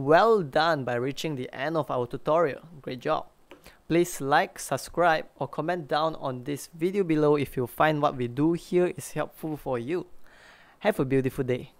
Well done by reaching the end of our tutorial. Great job. Please like, subscribe or comment down on this video below if you find what we do here is helpful for you. Have a beautiful day.